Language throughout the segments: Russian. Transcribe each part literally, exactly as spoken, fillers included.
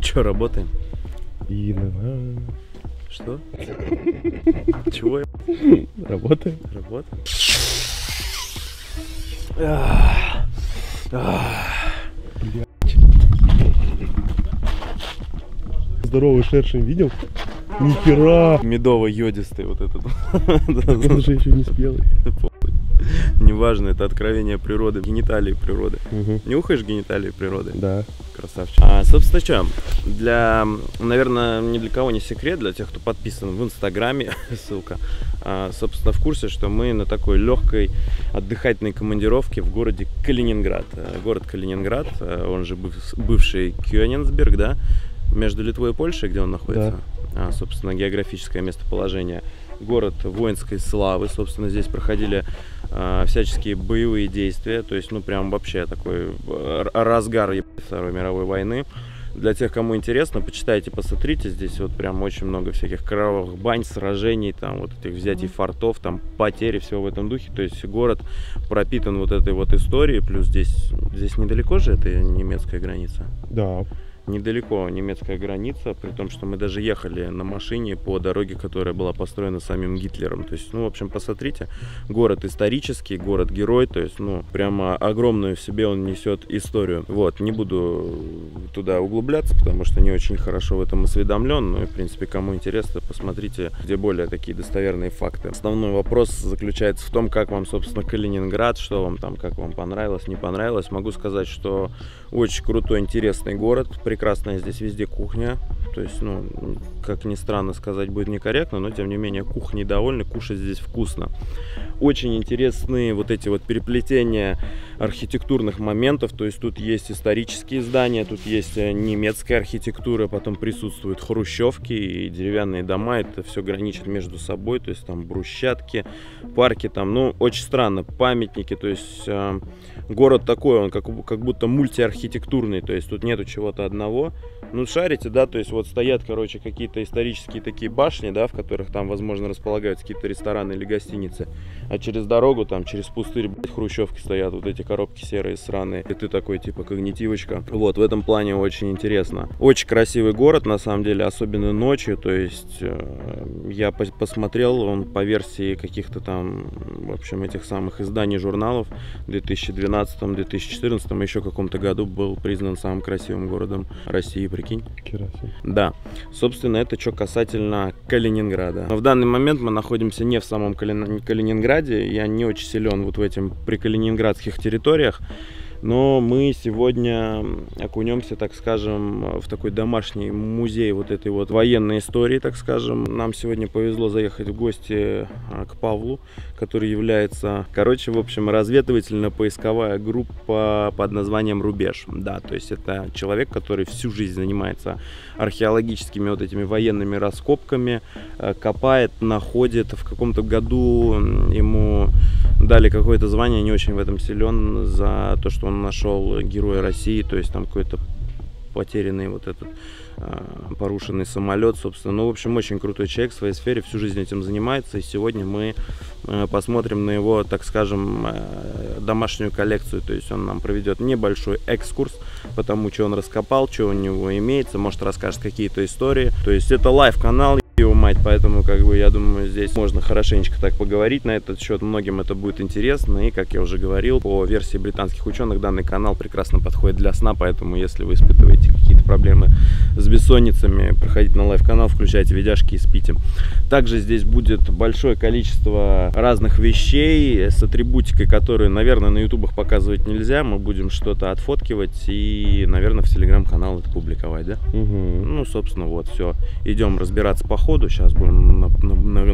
Че, работаем? Что? Чего? Работаем. Работаем. Здоровый шершень видел? Ни хера! Медово-йодистый вот этот. Он же еще не спелый. Неважно, это откровение природы, гениталии природы. Угу. Нюхаешь гениталии природы? Да. Красавчик. А, собственно, что, для, наверное, ни для кого не секрет, для тех, кто подписан в Инстаграме, ссылка, а, собственно, в курсе, что мы на такой легкой отдыхательной командировке в городе Калининград. Город Калининград, он же бывший Кёнинсберг, да, между Литвой и Польшей, где он находится. Да. А, собственно, географическое местоположение. Город воинской славы, собственно, здесь проходили э, всяческие боевые действия, то есть, ну, прям вообще такой разгар Второй мировой войны. Для тех, кому интересно, почитайте, посмотрите, здесь вот прям очень много всяких кровавых бань, сражений, там вот этих взятий фортов, там потери, всего в этом духе, то есть город пропитан вот этой вот историей, плюс здесь, здесь недалеко же это немецкая граница? Да. Недалеко немецкая граница, при том, что мы даже ехали на машине по дороге, которая была построена самим Гитлером. То есть, ну, в общем, посмотрите, город исторический, город-герой, то есть, ну, прямо огромную в себе он несет историю. Вот, не буду туда углубляться, потому что не очень хорошо в этом осведомлен, но, ну, в принципе, кому интересно, посмотрите, где более такие достоверные факты. Основной вопрос заключается в том, как вам, собственно, Калининград, что вам там, как вам понравилось, не понравилось. Могу сказать, что очень крутой, интересный город, прекрасная здесь везде кухня, то есть, ну, как ни странно сказать, будет некорректно, но тем не менее кухни довольны, кушать здесь вкусно. Очень интересные вот эти вот переплетения архитектурных моментов, то есть тут есть исторические здания, тут есть немецкая архитектура, потом присутствуют хрущевки и деревянные дома, это все граничит между собой, то есть там брусчатки, парки там, ну, очень странно, памятники, то есть э, город такой, он как, как будто мультиархитектурный, то есть тут нету чего-то одного. Ну, шарите, да, то есть вот стоят, короче, какие-то исторические такие башни, да, в которых там, возможно, располагаются какие-то рестораны или гостиницы, а через дорогу, там, через пустырь, блядь, хрущевки стоят, вот эти коробки серые, сраные, и ты такой, типа, когнитивочка. Вот, в этом плане очень интересно. Очень красивый город, на самом деле, особенно ночью, то есть я посмотрел, он по версии каких-то там, в общем, этих самых изданий, журналов, в две тысячи двенадцатом, две тысячи четырнадцатом, еще каком-то году был признан самым красивым городом России, прикинь. Керасия. Да. Собственно, это что касательно Калининграда. Но в данный момент мы находимся не в самом Кали... Калининграде. Я не очень силен вот в этим прикалининградских территориях. Но мы сегодня окунемся, так скажем, в такой домашний музей вот этой вот военной истории, так скажем. Нам сегодня повезло заехать в гости к Павлу, который является, короче, в общем, разведывательно-поисковая группа под названием «Рубеж». Да, то есть это человек, который всю жизнь занимается археологическими вот этими военными раскопками, копает, находит. В каком-то году ему дали какое-то звание, не очень в этом силен, за то, что он нашел героя России, то есть там какой-то потерянный вот этот порушенный самолет, собственно. Ну, в общем, очень крутой человек в своей сфере, всю жизнь этим занимается, и сегодня мы посмотрим на его, так скажем, домашнюю коллекцию, то есть он нам проведет небольшой экскурс по тому, что он раскопал, что у него имеется, может, расскажет какие-то истории, то есть это лайв-канал, его мать, поэтому, как бы, я думаю, здесь можно хорошенечко так поговорить на этот счет, многим это будет интересно, и, как я уже говорил, по версии британских ученых, данный канал прекрасно подходит для сна, поэтому, если вы испытываете какие-то проблемы с бессонницами, проходите на лайв-канал, включайте видяшки и спите. Также здесь будет большое количество разных вещей с атрибутикой, которые, наверное, на ютубах показывать нельзя, мы будем что-то отфоткивать и, наверное, в телеграм-канал это публиковать, да? Угу. Ну, собственно, вот, все, идем разбираться по ходу, сейчас будем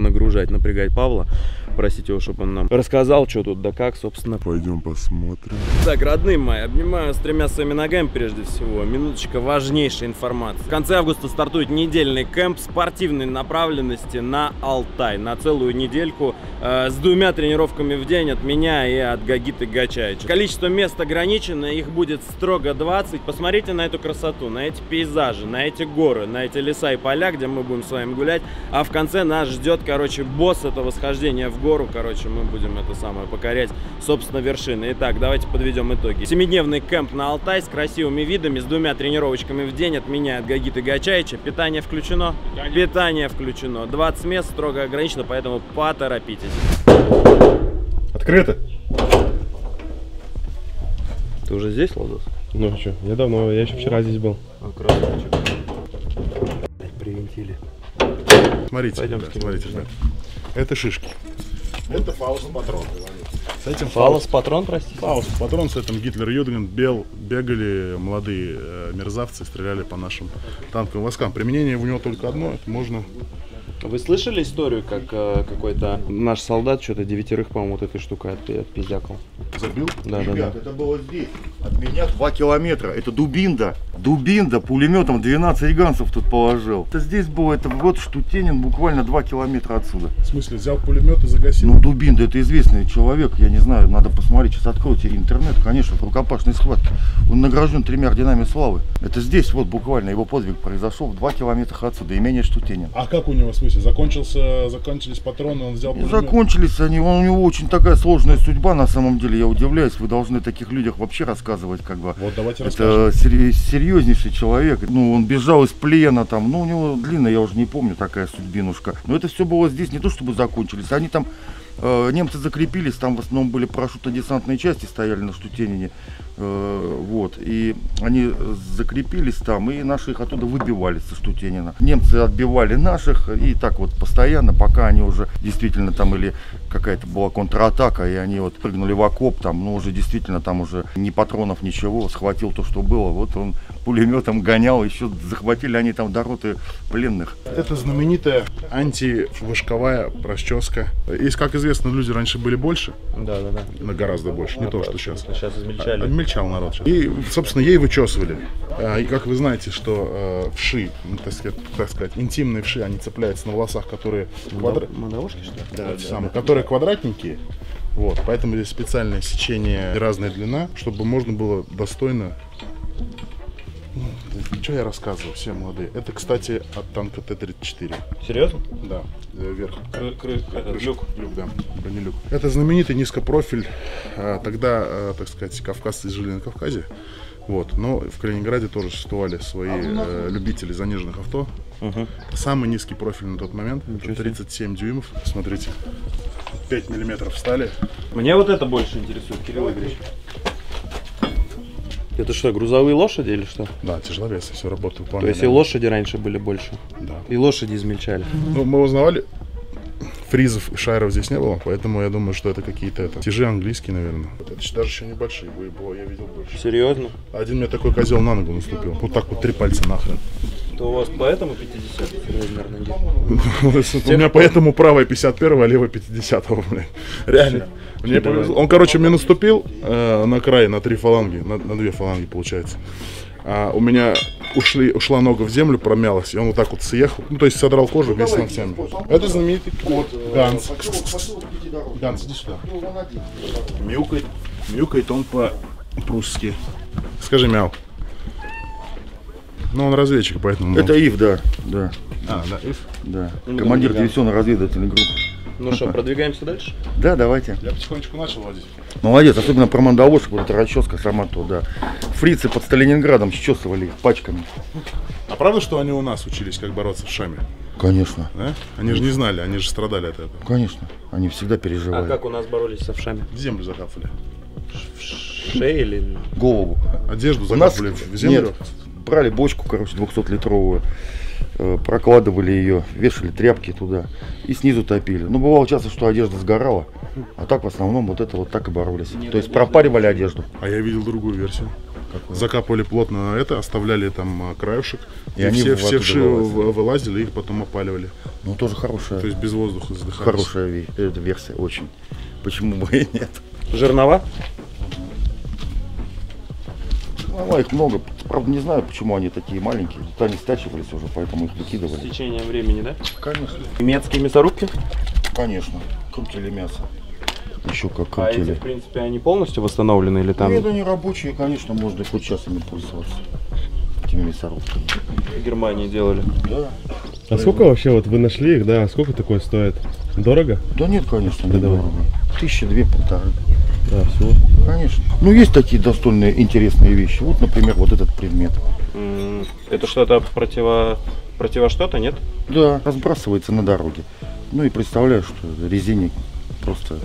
нагружать, напрягать Павла, просить его, чтобы он нам рассказал, что тут да как, собственно. Пойдем посмотрим. Так, родные мои, обнимаю с тремя своими ногами прежде всего, минуточка важнейшей информации. В конце августа стартует недельный кэмп спортивной направленности на Алтай. На целую недельку э, с двумя тренировками в день от меня и от Гагиты Гачаевича. Количество мест ограничено, их будет строго двадцать. Посмотрите на эту красоту, на эти пейзажи, на эти горы, на эти леса и поля, где мы будем с вами гулять. А в конце нас ждет, короче, босс этого восхождения в гору, короче, мы будем это самое покорять, собственно, вершины. Итак, давайте подведем итоги. Семидневный кемп на Алтай с красивыми видами, с двумя тренировочками в день от меня, от Гагиты Гачаевича. Питание включено? Питание. Питание включено. двадцать мест строго ограничено, поэтому поторопитесь. Открыто. Ты уже здесь, Ладос? Ну а что, я давно, я еще вчера здесь был. А, красавчик. Привинтили. Смотрите, пойдем, да, смотрите, да. Это шишки. Это фаустпатрон. С этим фаустпатрон, простите? Фаустпатрон, с этим Гитлер Юдген бел, бегали молодые э, мерзавцы, стреляли по нашим танковым войскам. Применение у него только одно, это можно... Вы слышали историю, как э, какой-то наш солдат, что-то девятерых, по-моему, вот этой штукой от, отпиздякал? Забил? Да, Ребят, да, да. Это было здесь. От меня два километра. Это Дубинда. Дубинда пулеметом двенадцать гансов тут положил. Это здесь было, это вот Штутенин, буквально два километра отсюда. В смысле, взял пулемет и загасил? Ну, Дубинда, это известный человек, я не знаю, надо посмотреть. Сейчас откройте интернет, конечно, в рукопашной схватке. Он награжден тремя орденами славы. Это здесь вот буквально его подвиг произошел в два километра отсюда, имение Штутенин. А как у него, в смысле? Закончился, закончились патроны, он взял пулемет. Закончились они, он, у него очень такая сложная судьба, на самом деле, я удивляюсь, вы должны о таких людях вообще рассказывать, как бы. Вот, давайте это сер серьезнейший человек, ну, он бежал из плена, там, ну, у него длинная, я уже не помню, такая судьбинушка. Но это все было здесь, не то чтобы закончились, они там, э, немцы закрепились, там в основном были парашютно-десантные части, стояли на Штутенине. Вот, и они закрепились там, и наши их оттуда выбивали со Штутенина. Немцы отбивали наших, и так вот постоянно, пока они уже действительно там, или какая-то была контратака, и они вот прыгнули в окоп, там, ну, уже действительно там уже ни патронов, ничего, схватил то, что было, вот он пулеметом гонял, еще захватили они там до роты пленных. Это знаменитая антивышковая расческа. И, как известно, люди раньше были больше, да, да, да. гораздо больше, не а, то, что сейчас. Сейчас измельчали. Народ. И, собственно, ей вычесывали. И как вы знаете, что вши, так сказать, так сказать, интимные вши, они цепляются на волосах, которые квадра... Мадавушки, что ли? Да, да, самые, да, которые квадратненькие. Вот, поэтому здесь специальное сечение и разная длина, чтобы можно было достойно. Что я рассказываю, все молодые. Это, кстати, от танка Т тридцать четыре. Серьезно? Да, вверх. Люк. Люк, да, бронелюк. Это знаменитый низкопрофиль. Тогда, так сказать, кавказцы жили на Кавказе. Вот, но в Калининграде тоже существовали свои а, э, любители заниженных авто. Угу. Самый низкий профиль на тот момент. Это тридцать семь дюймов. Смотрите, пять миллиметров стали. Мне вот это больше интересует, Кирилл Игоревич. Это что, грузовые лошади или что? Да, тяжеловесы, все работают выполняли. То есть и лошади раньше были больше? Да. И лошади измельчали? Ну, мы узнавали, фризов и шайров здесь не было, поэтому я думаю, что это какие-то это, тяжи английские, наверное. Это даже еще небольшие были, я видел больше. Серьезно? Один мне такой козел на ногу наступил, вот так вот три пальца нахрен. То у вас поэтому пятьдесят? У меня поэтому правая пятьдесят первая, а левая пятьдесят. Реально. Мне повезло. Он, короче, мне наступил на край, на три фаланги, на две фаланги, получается. А у меня ушли, ушла нога в землю, промялась, и он вот так вот съехал, ну то есть содрал кожу вместе с ногтями. Это знаменитый кот Ганс. Ганс, иди сюда. Мяукает, мяукает он по-прусски. Скажи мяу. Ну, он разведчик, поэтому... Это Ив, да, да. А, да, Ив? Да. Командир диверсионно-разведывательной группы. Ну что, продвигаемся дальше? Да, давайте. Я потихонечку начал водить. Молодец, особенно про мандавошек, вот эта расческа сама туда. Фрицы под Сталинградом счесывали их пачками. А правда, что они у нас учились, как бороться с шами? Конечно. Да? Они же не знали, они же страдали от этого. Конечно, они всегда переживали. А как у нас боролись со вшами? Землю закапывали. В шею или... Голову. Одежду закапывали нас... в землю? Нет. Брали бочку, короче, двухсотлитровую, прокладывали ее, вешали тряпки туда и снизу топили. Ну, бывало часто, что одежда сгорала, а так в основном вот это вот так и боролись. Не То есть пропаривали одежду. А я видел другую версию. Какое? Закапывали плотно это, оставляли там краюшек, и, и они все, все вши вылазили. вылазили, их потом опаливали. Ну, тоже хорошая. То есть без воздуха задыхались. Хорошая версия, очень. Почему бы и нет. Жернова? Ну, их много, правда не знаю, почему они такие маленькие, тут они стачивались уже, поэтому их выкидывали. С течением времени, да? Конечно. Немецкие мясорубки? Конечно, крутили мясо. Еще как крутили. А эти, в принципе, они полностью восстановлены или там? Нет, они рабочие, конечно, можно хоть сейчас ими пользоваться, этими мясорубками. В Германии делали? Да. А сколько вообще, вот вы нашли их, да, сколько такое стоит? Дорого? Да нет, конечно, да не давай. Дорого. Тысяча две-полторы. Да, все. Конечно. Ну, есть такие достойные, интересные вещи. Вот, например, вот этот предмет. Это что-то противо... противо что-то, нет? Да, разбрасывается на дороге. Ну и представляю, что резине просто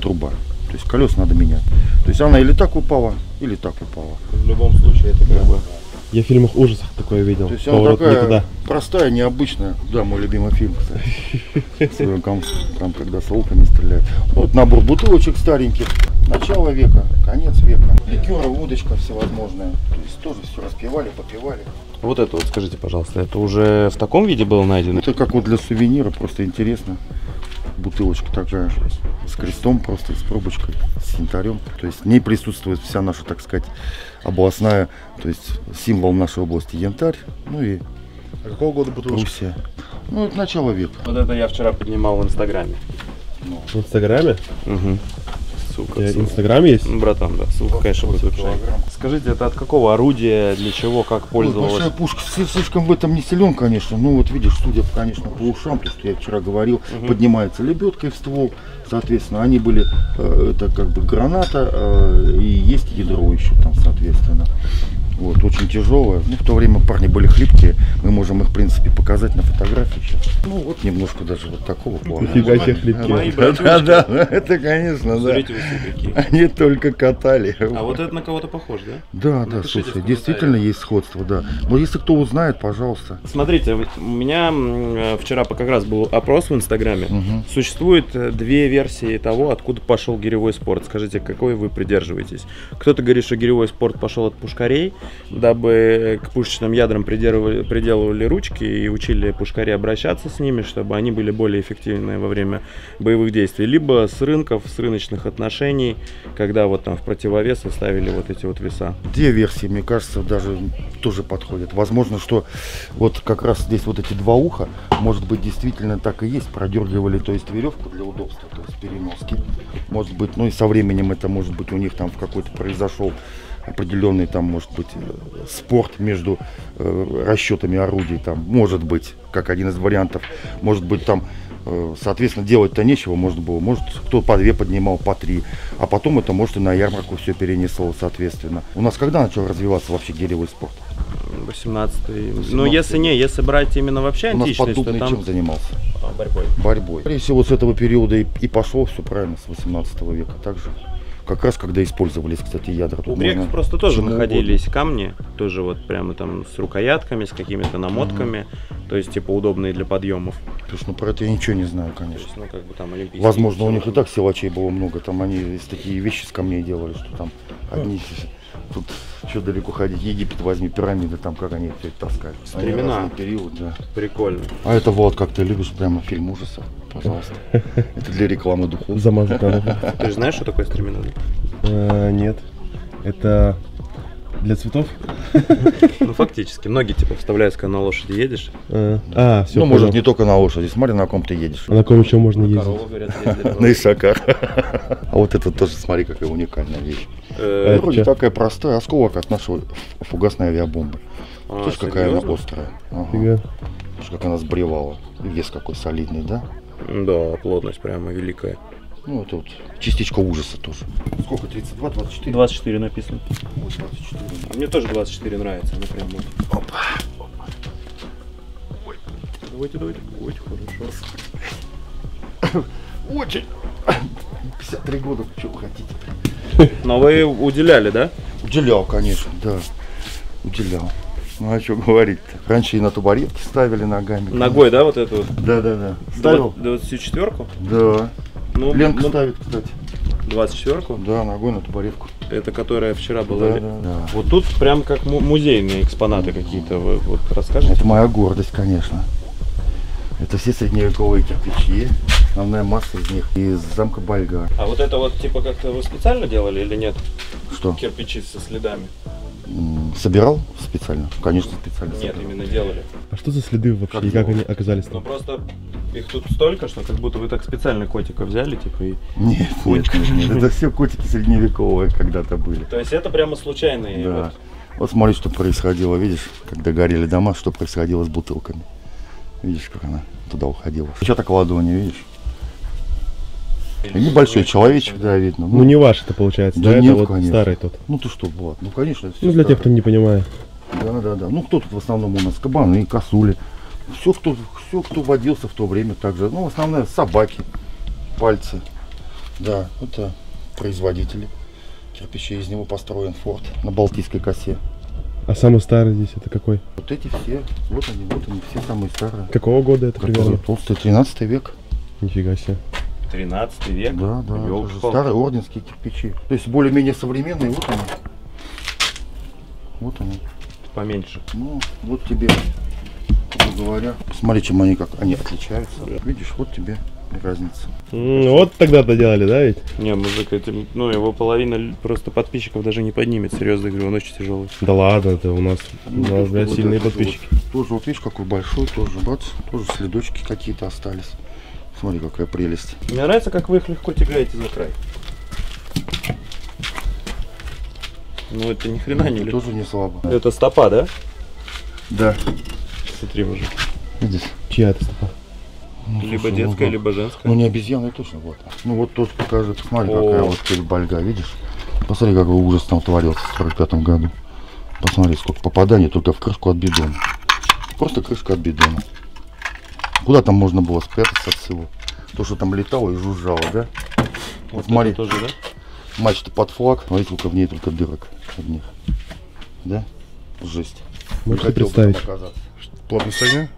труба. То есть колес надо менять. То есть она или так упала, или так упала. В любом случае это как бы... Я в фильмах ужасов такое видел. То есть она такая простая, необычная. Да, мой любимый фильм, кстати. Там, когда с волками стреляют. Вот набор бутылочек стареньких. Начало века, конец века. Ликеры, водочка всевозможная. То есть тоже все распивали, попивали. Вот это вот, скажите, пожалуйста, это уже в таком виде было найдено? Это как вот для сувенира, просто интересно. Бутылочка такая, с крестом просто, с пробочкой, с янтарем. То есть в ней присутствует вся наша, так сказать, областная, то есть символ нашей области янтарь, ну и... А какого года бутылочка? Руссия. Ну, это начало века. Вот это я вчера поднимал в Инстаграме. В Инстаграме? Угу. Ссылка. Инстаграм есть? Братан, да, ссылка, конечно, будет вообще. Скажите, это от какого орудия, для чего, как пользовалась? Большая пушка, слишком в этом не силен, конечно. Ну вот видишь, судя, конечно, по ушам, то, что я вчера говорил, угу. Поднимается лебедкой в ствол. Соответственно, они были, это как бы граната, и есть ядро еще там, соответственно. Вот, очень тяжелая. Ну, в то время парни были хлипкие. Мы можем их, в принципе, показать на фотографии сейчас. Ну, вот немножко даже вот такого плана. Нифига себе хлипкие. Да, да, да, это, конечно, да. Они только катали. А вот это на кого-то похоже, да? Да, да, слушай, действительно есть сходство, да. Но если кто узнает, пожалуйста. Смотрите, у меня вчера как раз был опрос в Инстаграме. Существует две версии того, откуда пошел гиревой спорт. Скажите, какой вы придерживаетесь? Кто-то говорит, что гиревой спорт пошел от пушкарей, дабы к пушечным ядрам приделывали ручки и учили пушкари обращаться с ними, чтобы они были более эффективны во время боевых действий. Либо с рынков, с рыночных отношений, когда вот там в противовесы ставили вот эти вот веса. Две версии, мне кажется, даже тоже подходят. Возможно, что вот как раз здесь вот эти два уха, может быть, действительно так и есть, продергивали, то есть веревку для удобства, то есть переноски. Может быть, ну и со временем это, может быть, у них там в какой-то произошел определенный там, может быть, спорт между э, расчетами орудий, там, может быть, как один из вариантов, может быть, там, э, соответственно, делать-то нечего, может было, может, кто по две поднимал, по три, а потом это, может, и на ярмарку все перенесло, соответственно. У нас когда начал развиваться вообще гиревой спорт? восемнадцатый. Ну, если не, если брать именно вообще античность, то там... чем занимался? Борьбой. Борьбой. Скорее всего, с этого периода и, и пошло все правильно, с восемнадцатого века также. Как раз когда использовались, кстати, ядра. У греков просто тоже находились угодно. Камни, тоже вот прямо там с рукоятками, с какими-то намотками, mm-hmm. то есть типа удобные для подъемов. Слушай, ну про это я ничего не знаю, конечно. Есть, ну, как бы, там, возможно, у них и так силачей было много, там они такие вещи с камней делали, что там одни... Тут что далеко ходить, Египет возьми, пирамиды, там как они все таскали. Времена, период, да. Прикольно. А это вот, как ты любишь, прямо фильм ужасов, пожалуйста. Это для рекламы духов. Замазать надо. Ты же знаешь, что такое стремена? Нет. Это для цветов? Ну, фактически. Ноги, типа, вставляешь, когда на лошади едешь. А, все. Ну, может, не только на лошади. Смотри, на ком ты едешь. На ком еще можно ездить? На исаках. А вот это тоже, смотри, какая уникальная вещь. Вроде такая простая, осколок от нашей фугасной авиабомбы. Слышь, какая она острая. Слышь, как она сбривала. Вес какой солидный, да? Да, плотность прямо великая. Ну, это вот частичка ужаса тоже. Сколько? тридцать два, двадцать четыре? двадцать четыре написано. Вот двадцать четыре. А мне тоже двадцать четыре нравится, она прям вот. Опа! Опа. Ой. Давайте, давайте. Очень хорошо. Очень. пятьдесят три года, чего вы хотите. Но вы уделяли, да? Уделял, конечно, да. Уделял. Ну а что говорить-то? Раньше и на табуретке ставили ногами. Ногой, да, вот эту? Да, да, да. Ставил? двадцать четвёрку? Да. Ну, Ленка ну, ставит, кстати. двадцать четвёрку? Да, ногой на табуретку. Это которая вчера была? Да, да, да. Вот тут прям как музейные экспонаты да, какие-то. Вы вот расскажете? Это моя гордость, конечно. Это все средневековые кирпичи. Основная масса из них из замка Бальга. А вот это вот типа как-то вы специально делали или нет? Что? Кирпичи со следами. Собирал специально? Конечно, специально. Нет, собирал. Именно делали. А что за следы вообще? Как, как они оказались? Ну просто их тут столько, что как будто вы так специально котика взяли, типа и. Нет, нет, нет, это все котики средневековые когда-то были. То есть это прямо случайные. Да. Вот. Вот смотри, что происходило, видишь, когда горели дома, что происходило с бутылками. Видишь, как она туда уходила. Еще так ладони, видишь? Небольшой человечек, да, видно. Ну, ну не ваш это получается, да? Да нет, это вот конечно. Старый тот. Ну ты что, Влад, ну конечно. Это все ну для старое. Тех, кто не понимает. Да, да, да. Ну кто тут в основном у нас? Кабаны, косули. Все, кто, все, кто водился в то время также. Ну, основная собаки, пальцы. Да, это производители кирпича, из него построен форт на Балтийской косе. А самый старый здесь это какой? Вот эти все, вот они, вот они, все самые старые. Какого года это примерно? Толстый, тринадцатый век. Нифига себе. тринадцатый век? Да, да, это же старые орденские кирпичи. То есть более-менее современные, вот они. Вот они. Поменьше. Ну, вот тебе, грубо говоря. Посмотри, чем они, как они отличаются. Видишь, вот тебе разница. Mm, вот тогда-то делали, да ведь? Не, мужик, это, ну его половина просто подписчиков даже не поднимет, серьезно говорю, он очень тяжелый. Да ладно, это у нас, ну, у нас да, сильные вот подписчики. Вот, тоже вот видишь, какой большой, тоже бац, тоже следочки какие-то остались. Смотри, какая прелесть. Мне нравится, как вы их легко тягаете за край. Ну это ни хрена не легко. Тоже не слабо. Это стопа, да? Да. Смотри, мужик. Видишь? Чья это стопа? Ну, либо слушай, детская, ну, либо женская. Ну не обезьяна, точно вот. Ну вот тоже покажи, посмотри, о, какая вот теперь Бальга, видишь? Посмотри, какой ужас там творился в сорок пятом году. Посмотри, сколько попаданий только в крышку от бидона. Просто крышка от бидона. Куда там можно было спрятаться от всего? То, что там летало и жужжало, да? Вот, вот смотри, тоже, да? Мачта под флаг, смотри, только в ней только дырок одних. Да? Жесть. Можете представить? Плотность огня?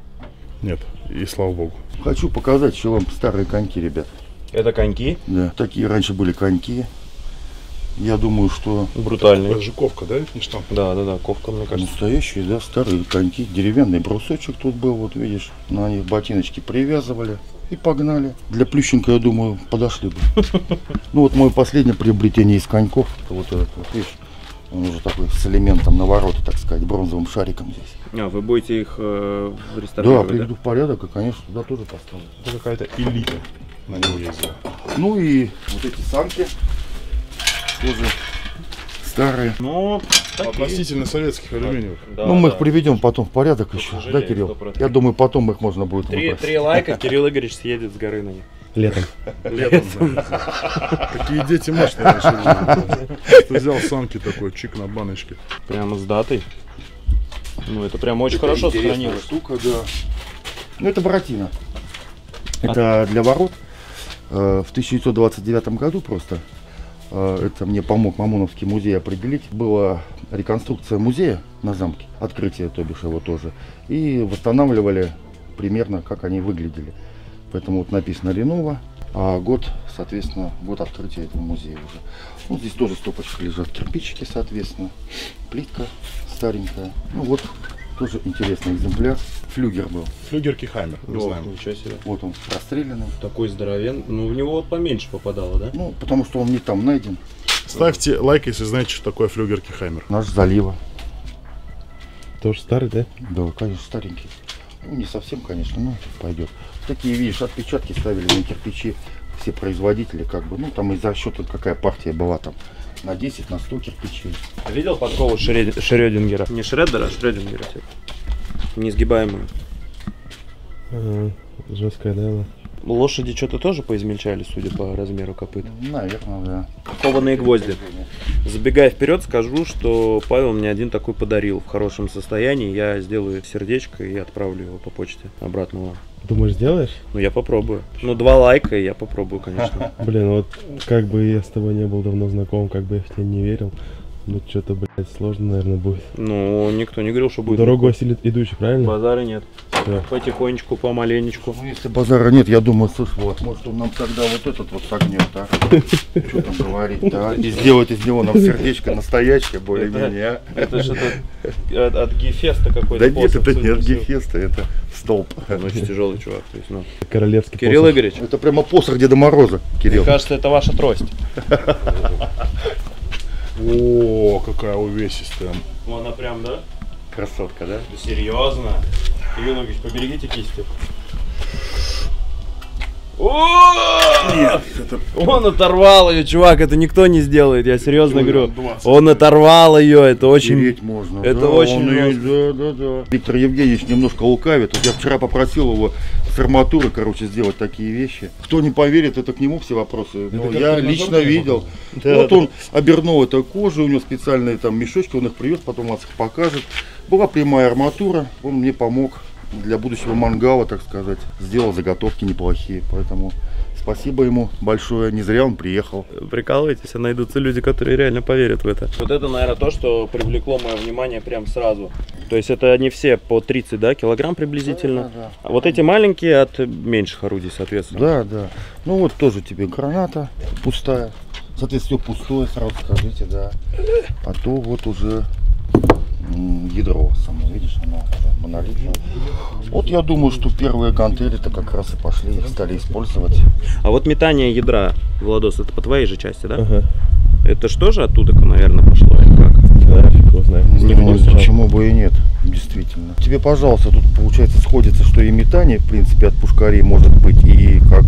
Нет, и слава богу. Хочу показать еще вам старые коньки, ребят. Это коньки? Да, такие раньше были коньки. Я думаю, что... Брутальные. Это же ковка, да? Это не штамп? Да, да, да, ковка, мне кажется. Настоящие, да, старые коньки. Деревянный брусочек тут был, вот видишь. На них ботиночки привязывали и погнали. Для Плющенко, я думаю, подошли бы. Ну вот мое последнее приобретение из коньков. Это вот этот вот, видишь. Он уже такой с элементом наворота, так сказать, бронзовым шариком здесь. А, вы будете их э, реставрировать? Да, приведу да? в порядок и, конечно, туда тоже поставлю. Это какая-то элита на него ездила. Ну и вот эти санки тоже старые. Ну, относительно советских алюминиевых. Да, ну, мы да. их приведем потом в порядок еще, да, Кирилл? сто процентов. Я думаю, потом их можно будет Три, три лайка, Кирилл Игоревич съедет с горы на них. Летом. Летом. Какие дети мощные. Ты взял санки такой, чик на баночке. Прямо с датой. Ну это прям очень хорошо сохранилось. Штука, да. Ну это Буратино. Это для ворот. В тысяча девятьсот двадцать девятом году просто. Это мне помог Мамоновский музей определить. Была реконструкция музея на замке. Открытие, то бишь, его тоже. И восстанавливали примерно, как они выглядели. Поэтому вот написано «Ренова», а год, соответственно, год открытия этого музея уже. Вот здесь тоже стопочка лежат, кирпичики, соответственно, плитка старенькая. Ну вот, тоже интересный экземпляр. Флюгер был. Флюгер Кихаймер, мы знаем. Ничего себе. Вот он, расстрелянный. Такой здоровенный. Ну, в него вот поменьше попадало, да? Ну, потому что он не там найден. Ставьте лайк, если знаете, что такое флюгер Кихаймер. Наш залива. Тоже старый, да? Да, конечно, старенький. Ну, не совсем, конечно, но пойдет. Такие, видишь, отпечатки ставили на кирпичи все производители, как бы, ну, там из-за счета какая партия была там, на десять, на сто кирпичей. Видел подкову Шред... Шрёдингера? Не Шреддера, а Шрёдингера. Несгибаемую. Ага, жесткая, да? Лошади что-то тоже поизмельчали, судя по размеру копыт. Наверное, да. Кованые гвозди. Забегая вперед, скажу, что Павел мне один такой подарил в хорошем состоянии. Я сделаю сердечко и отправлю его по почте обратно вам. Думаешь, сделаешь? Ну, я попробую. Ну, два лайка, и я попробую, конечно. Блин, вот как бы я с тобой не был давно знаком, как бы я в тебя не верил. Ну, что-то, блядь, сложно, наверное, будет. Ну, никто не говорил, что будет. Дорогу осилит идущий, правильно? Базара нет. Все. Потихонечку, помаленечку. Ну, если базара нет, я думаю, слушай, вот, может, он нам тогда вот этот вот согнет, а? Что там говорить, да? И сделать из него нам сердечко настоящее, более-менее. Это что-то от Гефеста какой-то. Да нет, это не от Гефеста, это столб. Очень тяжелый чувак. Королевский посох. Кирилл Игоревич. Это прямо посох Деда Мороза, Кирилл. Мне кажется, это ваша трость. О, какая увесистая. Ну она прям, да? Красотка, да? Да серьезно? Юрий Ильич, поберегите кисти. Нет, это... Он оторвал ее, чувак, это никто не сделает, я серьезно говорю. Он оторвал ее, это очень... Можно. Это да, очень... Ее... Да, да, да. Виктор Евгеньевич немножко лукавит. Вот я вчера попросил его с арматуры, короче, сделать такие вещи. Кто не поверит, это к нему все вопросы. Но я лично видел. Да, вот да. Он обернул эту кожу, у него специальные там мешочки, он их привез, потом вас их покажет. Была прямая арматура, он мне помог. Для будущего мангала, так сказать, сделал заготовки неплохие, поэтому спасибо ему большое, не зря он приехал. Прикалывайтесь, а найдутся люди, которые реально поверят в это. Вот это, наверное, то, что привлекло мое внимание прям сразу. То есть это не все по тридцать, да, килограмм приблизительно, да, да, да. А вот эти маленькие от меньших орудий, соответственно. Да, да, ну вот тоже тебе граната пустая, соответственно, все пустое, сразу скажите, да, а то вот уже... Ядро само, видишь, оно монолитное. Вот я думаю, что первые гантели-то как раз и пошли, их стали использовать. А вот метание ядра, Владос, это по твоей же части, да? Ага. Это что же оттуда, наверное, пошло? Да, фиг его знает. Почему бы и нет, действительно. Тебе, пожалуйста, тут получается сходится, что и метание, в принципе, от пушкарей может быть, и как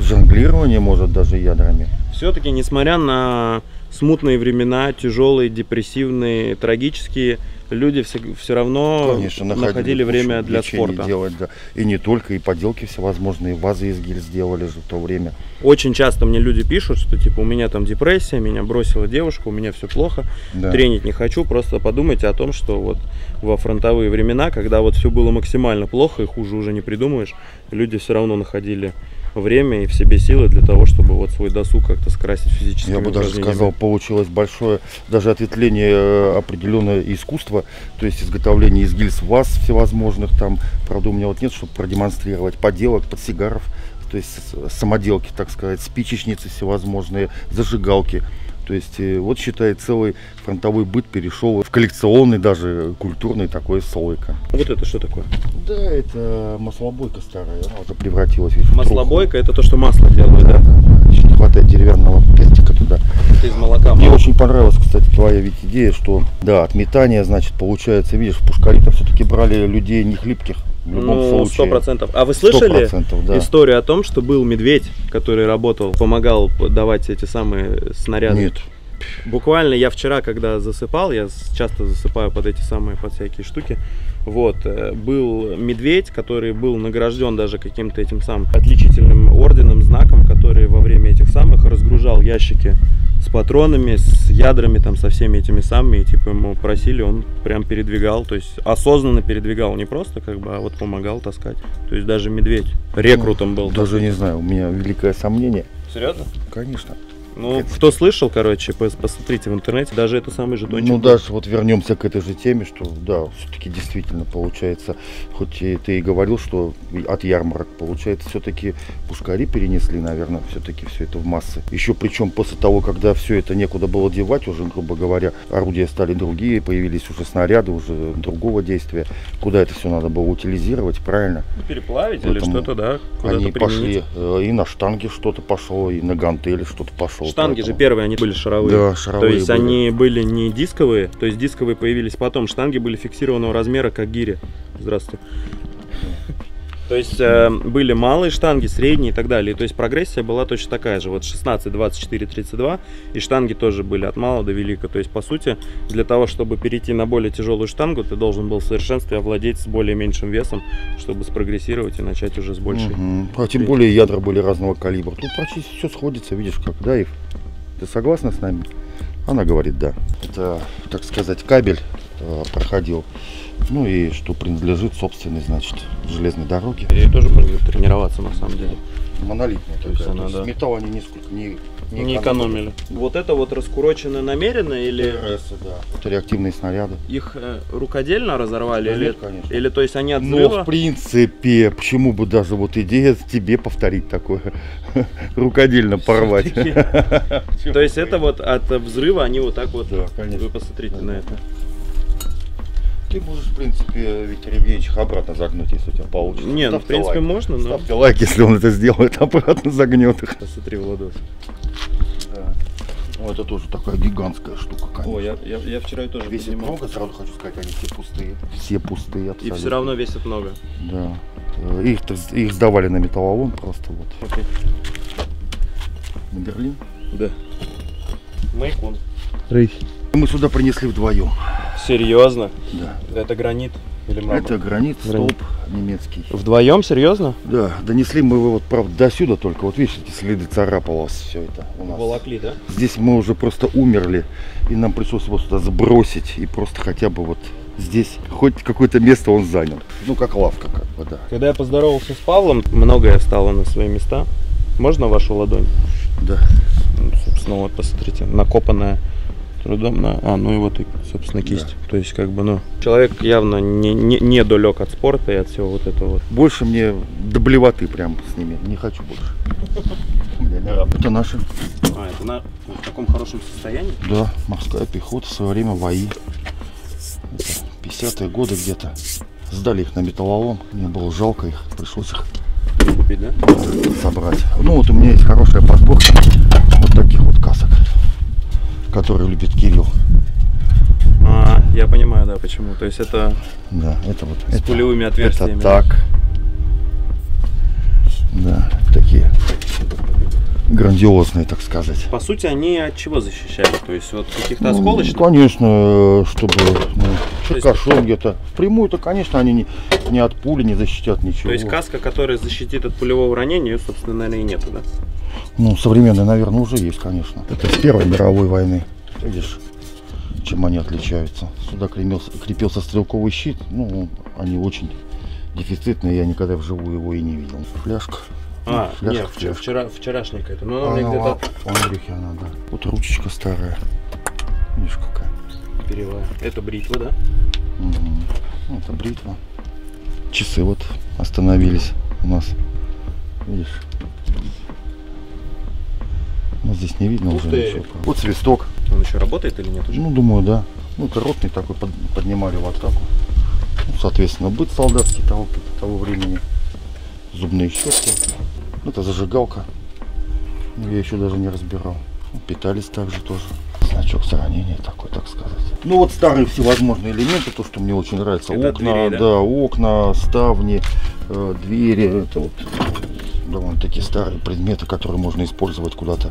жонглирование может даже ядрами. Все-таки, несмотря на смутные времена, тяжелые, депрессивные, трагические, люди все, все равно Конечно, находили, находили время для спорта. Делать, да. И не только, и поделки всевозможные, вазы из гильз сделали же в то время. Очень часто мне люди пишут, что типа у меня там депрессия, меня бросила девушка, у меня все плохо, да. Тренить не хочу. Просто подумайте о том, что вот во фронтовые времена, когда вот все было максимально плохо и хуже уже не придумаешь, люди все равно находили время и в себе силы для того, чтобы вот свой досуг как-то скрасить физическими упражнениями. Я бы даже сказал, получилось большое даже ответвление, определенное искусство, то есть изготовление из гильз ваз всевозможных, там, правда, у меня вот нет, чтобы продемонстрировать, поделок, подсигаров, то есть самоделки, так сказать, спичечницы всевозможные, зажигалки. То есть вот, считай, целый фронтовой быт перешел в коллекционный, даже культурный такой слойка. Вот это что такое? Да, это маслобойка старая, она уже превратилась в маслобойка, это то, что масло делают, да? Да, не хватает деревянного пятика туда. Это из молока. Мне очень понравилась, кстати, твоя ведь идея, что, да, от метания, значит, получается, видишь, в пушкари-то все-таки брали людей не хлипких. В любом ну, сто процентов. А вы слышали да. историю о том, что был медведь, который работал, помогал давать эти самые снаряды? Нет. Буквально я вчера, когда засыпал, я часто засыпаю под эти самые, под всякие штуки, вот, был медведь, который был награжден даже каким-то этим самым отличительным орденом, знаком, который во время этих самых разгружал ящики с патронами, с ядрами, там, со всеми этими самыми, и, типа, ему просили, он прям передвигал, то есть осознанно передвигал, не просто, как бы, а вот помогал таскать, то есть даже медведь рекрутом был. Даже не знаю, у меня великое сомнение. Серьезно? Конечно. Ну, это... кто слышал, короче, посмотрите в интернете, даже это самый жетончик. Ну, даже вот вернемся к этой же теме, что, да, все-таки действительно получается, хоть и ты и говорил, что от ярмарок, получается, все-таки пушкари перенесли, наверное, все-таки все это в массы. Еще причем после того, когда все это некуда было девать, уже, грубо говоря, орудия стали другие, появились уже снаряды, уже другого действия, куда это все надо было утилизировать, правильно? Переплавить Поэтому или что-то, да, куда-то они применить. Пошли, и на штанге что-то пошло, и на гантели что-то пошло. Штанги же первые, они были шаровые, да, шаровые то есть были. Они были не дисковые, то есть дисковые появились потом, штанги были фиксированного размера, как гири. Здравствуйте. То есть э, были малые штанги, средние и так далее, то есть прогрессия была точно такая же, вот шестнадцать, двадцать четыре, тридцать два, и штанги тоже были от малого до велика, то есть по сути для того, чтобы перейти на более тяжелую штангу, ты должен был в совершенстве овладеть с более меньшим весом, чтобы спрогрессировать и начать уже с большей. Угу. А тем более ядра были разного калибра, тут практически все сходится, видишь как, да, Ив? Ты согласна с нами? Она говорит да. Это, так сказать, кабель проходил. Ну и что принадлежит собственной, значит, железной дороге. Ей тоже можно тренироваться на самом деле. Монолитная такая. То есть она, то есть да. Металл они нисколько не, не, не экономили. экономили. Вот это вот раскурочено намеренно или... ТРС, да. Это реактивные снаряды. Их э, рукодельно разорвали? Да, или... Нет, конечно. Или то есть они от взрыва? Ну, в принципе, почему бы даже вот идея тебе повторить такое, рукодельно порвать. То есть это вот от взрыва они вот так вот, вы посмотрите на это. Ты можешь, в принципе, Виктор Евгеньевич обратно загнуть, если у тебя получится. Не, ну, в принципе, лайк. Можно, но... Ставьте лайк, если он это сделает, обратно загнет их. Посмотри, Владос. Да. О, это тоже такая гигантская штука, конечно. О, я, я, я вчера тоже весит поднимал. Много, сразу хочу сказать, они все пустые. Все пустые, абсолютно. И все равно весит много. Да. Их, их сдавали на металлолом просто вот. Окей. На Берлин? Да. Майкон. Рейх. Мы сюда принесли вдвоем. Серьезно? Да. Это гранит? Или это гранит, столб немецкий. Вдвоем, серьезно? Да, донесли мы его, вот, правда, до сюда только. Вот видите, следы царапалось все это у нас. Волокли, да? Здесь мы уже просто умерли, и нам пришлось его сюда сбросить, и просто хотя бы вот здесь хоть какое-то место он занял. Ну, как лавка, как бы, да. Когда я поздоровался с Павлом, многое встало на свои места. Можно вашу ладонь? Да. Ну, собственно, вот, посмотрите, накопанная. Трудом на... А, ну и вот, и, собственно, кисть. Да. То есть, как бы, ну... Человек явно не, не, не далек от спорта и от всего вот этого вот. Больше мне до блевоты прям с ними. Не хочу больше. Это наши. А, это на... в таком хорошем состоянии? Да, морская пехота, в свое время ВАИ. пятидесятые годы где-то. Сдали их на металлолом. Мне было жалко их, пришлось их... Купить, да? Собрать. Ну, вот у меня есть хорошая подборка вот таких вот касок, который любит Кирилл. А, я понимаю, да, почему. То есть это, да, это вот с это, пулевыми отверстиями. Это так. Да, такие грандиозные, так сказать. По сути, они от чего защищают? То есть вот каких-то осколочных? Ну, конечно, чтобы ну, черкашом где-то. Впрямую-то, конечно, они не, не от пули не защитят ничего. То есть каска, которая защитит от пулевого ранения, ее, собственно, наверное, и нету, да? Ну, современные, наверное, уже есть, конечно. Это с Первой мировой войны. Видишь, чем они отличаются. Сюда крепился, крепился стрелковый щит. Ну, они очень дефицитные. Я никогда вживую его и не видел. Фляжка. А, ну, фляжка, нет, фляжка. Вчера, вчерашняя какая-то. Ну, она где-то... Да. Вот ручечка старая. Видишь, какая. Перевая. Это бритва, да? Угу. Это бритва. Часы вот остановились у нас. Видишь? Ну, здесь не видно уже ничего. Вот свисток. Он еще работает или нет уже? Ну, думаю, да. Ну, это ротный такой, под, поднимали в атаку. Ну, соответственно, быт солдатский того, того времени. Зубные щетки. Это зажигалка. Ну, я еще даже не разбирал. Питались также тоже. Значок сохранения такой, так сказать. Ну, вот старые всевозможные элементы, то, что мне очень нравится. Это окна, двери, да? Да, окна, ставни, э, двери. Это вот... Довольно-таки старые предметы, которые можно использовать куда-то.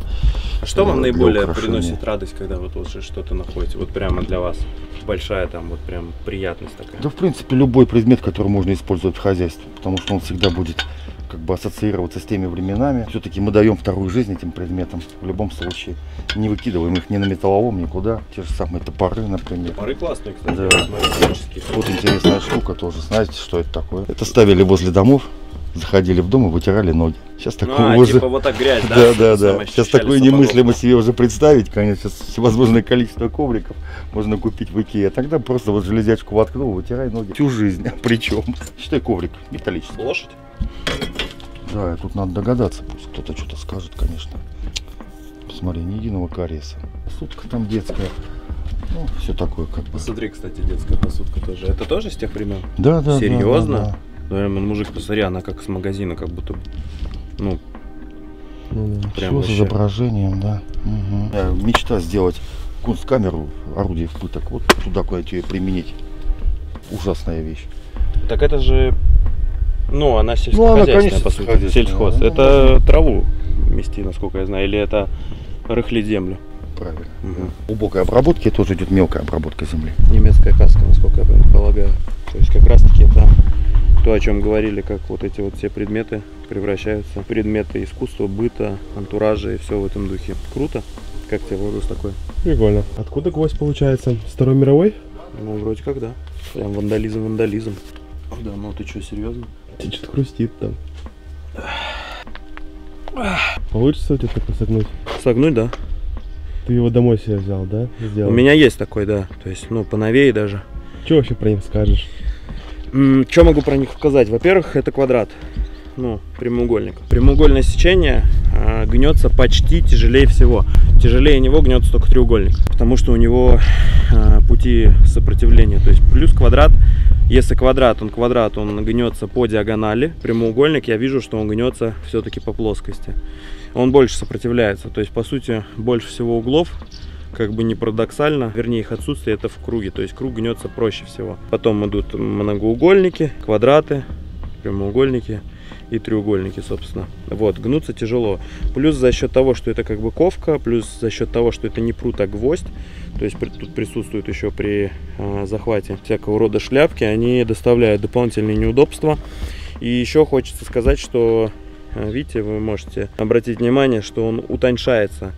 А что вам наиболее приносит радость, когда вы вот что-то находите? Вот прямо для вас большая там вот прям приятность такая. Да, в принципе, любой предмет, который можно использовать в хозяйстве, потому что он всегда будет как бы ассоциироваться с теми временами. Все-таки мы даем вторую жизнь этим предметам. В любом случае не выкидываем их ни на металлолом, никуда. Те же самые топоры, например. Топоры классные, кстати. Да. Вот интересная штука тоже. Знаете, что это такое? Это ставили возле домов. Заходили в дом и вытирали ноги. Сейчас такое а, уже... Типа вот так грязь, да? Да, да, да. Сейчас такое немыслимо себе уже представить, конечно. Сейчас всевозможное количество ковриков можно купить в Икее. Тогда просто вот железячку воткнул, вытирай ноги. Всю жизнь. Причем. Считай коврик металлический. Лошадь? Да, тут надо догадаться. Пусть кто-то что-то скажет, конечно. Посмотри, ни единого кариеса. Сутка там детская. Ну, все такое как бы. Посмотри, кстати, детская посудка тоже. Это тоже с тех времен? Да, да. Серьезно? Да, да, да. Мужик, посмотри, она как с магазина, как будто, ну, ну прям с изображением, да. Угу. Мечта сделать кунсткамеру, орудие в пыток, вот туда куда-то ее применить. Ужасная вещь. Так это же, ну, она сельскохозяйственная, ну, по сути, сельхоз. Ну, это ну, траву мести, насколько я знаю, или это рыхлить землю? Правильно. Угу. Глубокой обработки тоже идет мелкая обработка земли. Немецкая каска, насколько я полагаю. То есть как раз таки это... То, о чем говорили, как вот эти вот все предметы превращаются в предметы искусства, быта, антуража и все в этом духе. Круто. Как тебе, Владус, такой? Прикольно. Откуда гвоздь получается? Второй мировой? Ну, вроде как, да. Прям вандализм, вандализм. Да, ну ты что, серьезно? Тебе что-то хрустит там. Получится у тебя такой согнуть? Согнуть, да. Ты его домой себе взял, да? Сделал. У меня есть такой, да. То есть, ну, поновее даже. Что вообще про них скажешь? Что могу про них сказать? Во-первых, это квадрат, ну, прямоугольник. Прямоугольное сечение э, гнется почти тяжелее всего. Тяжелее него гнется только треугольник, потому что у него э, пути сопротивления. То есть плюс квадрат Если квадрат, он квадрат, он гнется по диагонали. Прямоугольник, я вижу, что он гнется все-таки по плоскости. Он больше сопротивляется, то есть, по сути, больше всего углов, как бы не парадоксально, вернее, их отсутствие, это в круге, то есть круг гнется проще всего. Потом идут многоугольники, квадраты, прямоугольники и треугольники, собственно. Вот, гнуться тяжело. Плюс за счет того, что это как бы ковка, плюс за счет того, что это не прут, а гвоздь, то есть тут присутствует еще при э, захвате всякого рода шляпки, они доставляют дополнительные неудобства. И еще хочется сказать, что, видите, вы можете обратить внимание, что он утоньшается.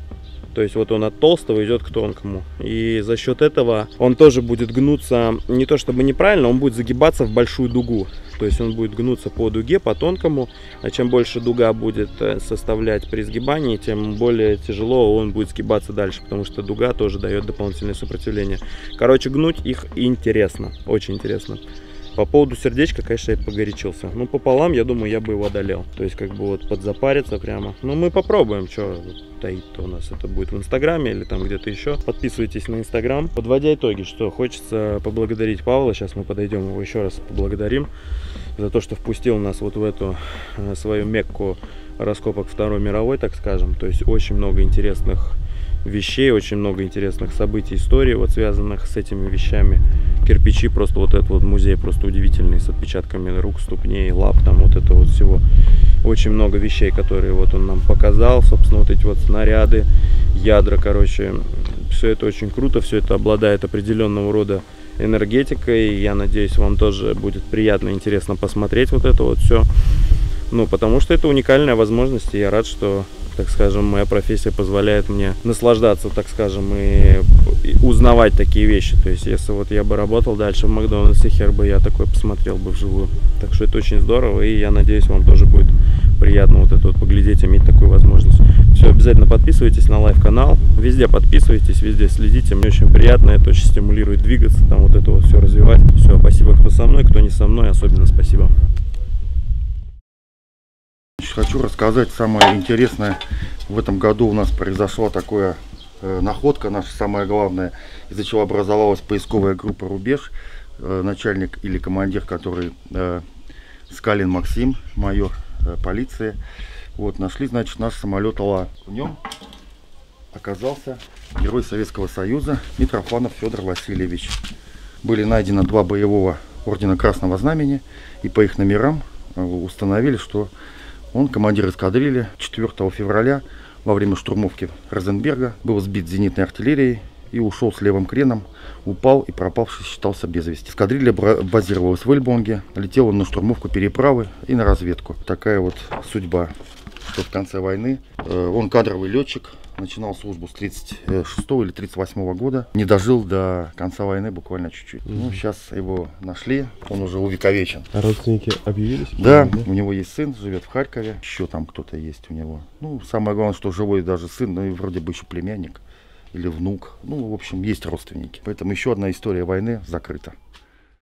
То есть вот он от толстого идет к тонкому. И за счет этого он тоже будет гнуться, не то чтобы неправильно, он будет загибаться в большую дугу. То есть он будет гнуться по дуге, по тонкому. А чем больше дуга будет составлять при сгибании, тем более тяжело он будет сгибаться дальше. Потому что дуга тоже дает дополнительное сопротивление. Короче, гнуть их интересно, очень интересно. По поводу сердечка, конечно, я погорячился. Ну, пополам, я думаю, я бы его одолел. То есть, как бы вот подзапариться прямо. Ну, мы попробуем, что таит-то у нас. Это будет в Инстаграме или там где-то еще. Подписывайтесь на Инстаграм. Подводя итоги, что хочется поблагодарить Павла. Сейчас мы подойдем его еще раз поблагодарим за то, что впустил нас вот в эту свою мекку раскопок Второй мировой, так скажем. То есть, очень много интересных вещей, очень много интересных событий, историй, вот связанных с этими вещами. Кирпичи, просто вот этот вот музей просто удивительный, с отпечатками рук, ступней, лап, там вот это вот всего. Очень много вещей, которые вот он нам показал, собственно, вот эти вот снаряды, ядра, короче, все это очень круто, все это обладает определенного рода энергетикой, я надеюсь, вам тоже будет приятно, интересно посмотреть вот это вот все, ну, потому что это уникальная возможность, и я рад, что, так скажем, моя профессия позволяет мне наслаждаться, так скажем, и узнавать такие вещи. То есть, если вот я бы работал дальше в Макдональдсе, хер бы я такой посмотрел бы вживую. Так что это очень здорово, и я надеюсь, вам тоже будет приятно вот это вот поглядеть, иметь такую возможность. Все, обязательно подписывайтесь на лайв-канал, везде подписывайтесь, везде следите, мне очень приятно, это очень стимулирует двигаться, там вот это вот все развивать. Все, спасибо, кто со мной, кто не со мной, особенно спасибо. Хочу рассказать самое интересное. В этом году у нас произошла такая э, находка, наша самая главная, из-за чего образовалась поисковая группа «Рубеж». Э, начальник или командир, который э, Скалин Максим, майор э, полиции. Вот, нашли, значит, наш самолет «Ла». В нем оказался герой Советского Союза Митрофанов Федор Васильевич. Были найдены два боевого ордена Красного Знамени, и по их номерам э, установили, что он, командир эскадрильи, четвёртого февраля во время штурмовки Розенберга был сбит зенитной артиллерией и ушел с левым креном, упал и пропавший считался без вести. Эскадрилья базировалась в Эльбонге, летела на штурмовку переправы и на разведку. Такая вот судьба, что в конце войны он кадровый летчик, начинал службу с тридцать шестого или тридцать восьмого года, не дожил до конца войны буквально чуть-чуть. Mm-hmm. Ну, сейчас его нашли, он уже увековечен. А родственники объявились? Да, да, у него есть сын, живет в Харькове, еще там кто-то есть у него. Ну, самое главное, что живой даже сын, ну и вроде бы еще племянник или внук. Ну, в общем, есть родственники. Поэтому еще одна история войны закрыта.